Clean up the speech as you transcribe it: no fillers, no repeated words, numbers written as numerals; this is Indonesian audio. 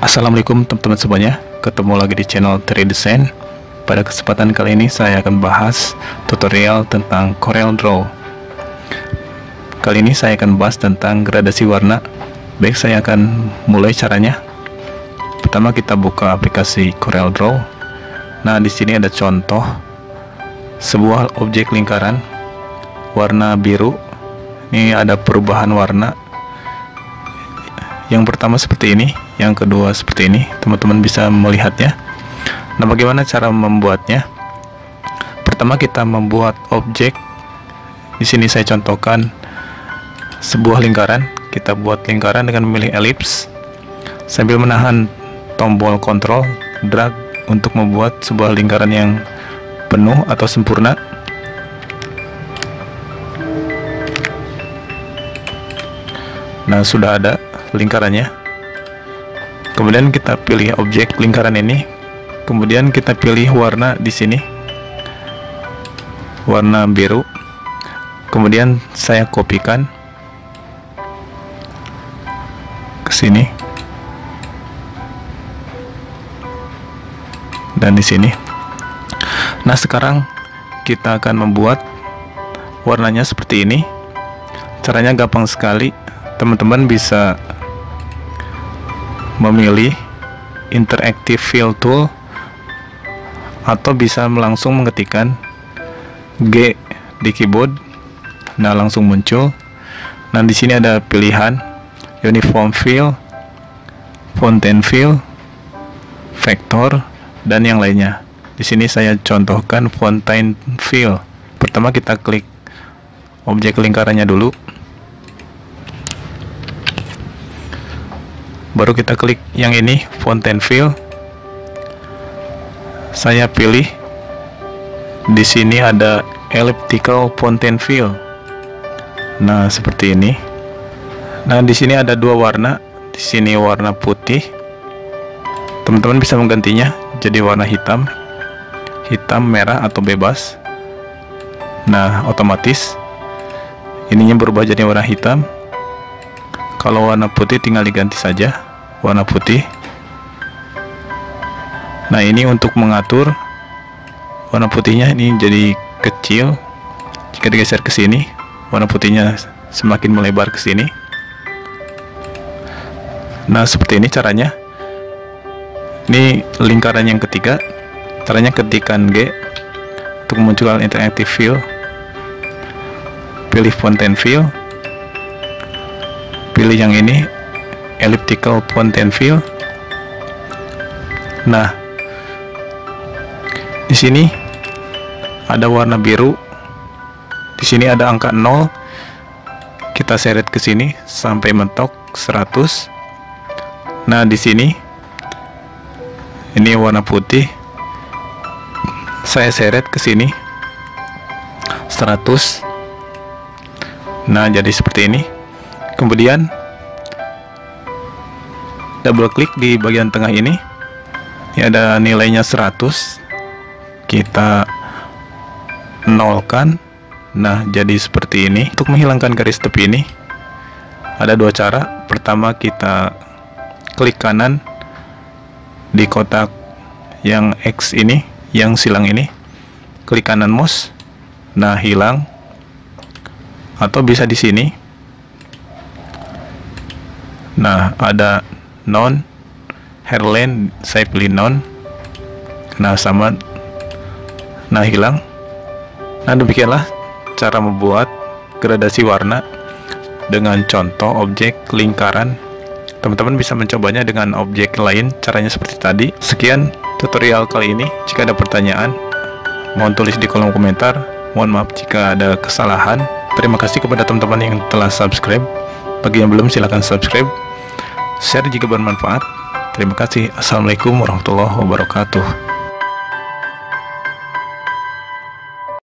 Assalamualaikum teman-teman semuanya, ketemu lagi di channel Teri Design. Pada kesempatan kali ini saya akan bahas tutorial tentang CorelDRAW. Kali ini saya akan bahas tentang gradasi warna. Baik, saya akan mulai caranya. Pertama kita buka aplikasi CorelDRAW. Nah, di sini ada contoh sebuah objek lingkaran warna biru. Ini ada perubahan warna. Yang pertama seperti ini, yang kedua seperti ini, teman-teman bisa melihatnya. Nah, bagaimana cara membuatnya? Pertama kita membuat objek. Di sini saya contohkan sebuah lingkaran. Kita buat lingkaran dengan memilih elips sambil menahan tombol kontrol drag untuk membuat sebuah lingkaran yang penuh atau sempurna. Nah, sudah ada lingkarannya. Kemudian kita pilih objek lingkaran ini, kemudian kita pilih warna di sini, warna biru. Kemudian saya kopikan ke sini dan di sini. Nah, sekarang kita akan membuat warnanya seperti ini. Caranya gampang sekali. Teman-teman bisa memilih Interactive Fill Tool atau bisa langsung mengetikkan G di keyboard. Nah, langsung muncul. Nah, di sini ada pilihan Uniform Fill, Fountain Fill, Vector, dan yang lainnya. Di sini saya contohkan Fountain Fill. Pertama kita klik objek lingkarannya dulu, baru kita klik yang ini Fountain Fill. Saya pilih di sini ada Elliptical Fountain Fill. Nah, seperti ini. Nah, di sini ada dua warna. Di sini warna putih. Teman-teman bisa menggantinya jadi warna hitam, hitam, merah atau bebas. Nah, otomatis ininya berubah jadi warna hitam. Kalau warna putih tinggal diganti saja warna putih. Nah, ini untuk mengatur warna putihnya ini jadi kecil. Jika digeser ke sini, warna putihnya semakin melebar ke sini. Nah, seperti ini caranya. Ini lingkaran yang ketiga. Caranya ketikan G untuk memunculkan Interactive Fill. Pilih Fountain Fill. Pilih yang ini Elliptical Fountain Fill. Nah, di sini ada warna biru. Di sini ada angka 0. Kita seret ke sini sampai mentok 100. Nah, di sini ini warna putih. Saya seret ke sini 100. Nah, jadi seperti ini. Kemudian double klik di bagian tengah ini. Ini ada nilainya 100. Kita nolkan. Nah, jadi seperti ini. Untuk menghilangkan garis tepi ini ada dua cara. Pertama kita klik kanan di kotak yang X ini, yang silang ini. Klik kanan mouse. Nah, hilang. Atau bisa di sini. Nah, ada non hairline, saya pilih non. Nah, sama. Nah, hilang. Nah, demikianlah cara membuat gradasi warna dengan contoh objek lingkaran. Teman-teman bisa mencobanya dengan objek lain, caranya seperti tadi. Sekian tutorial kali ini. Jika ada pertanyaan, mohon tulis di kolom komentar. Mohon maaf jika ada kesalahan. Terima kasih kepada teman-teman yang telah subscribe. Bagi yang belum, silahkan subscribe. Share jika bermanfaat. Terima kasih. Assalamualaikum warahmatullahi wabarakatuh.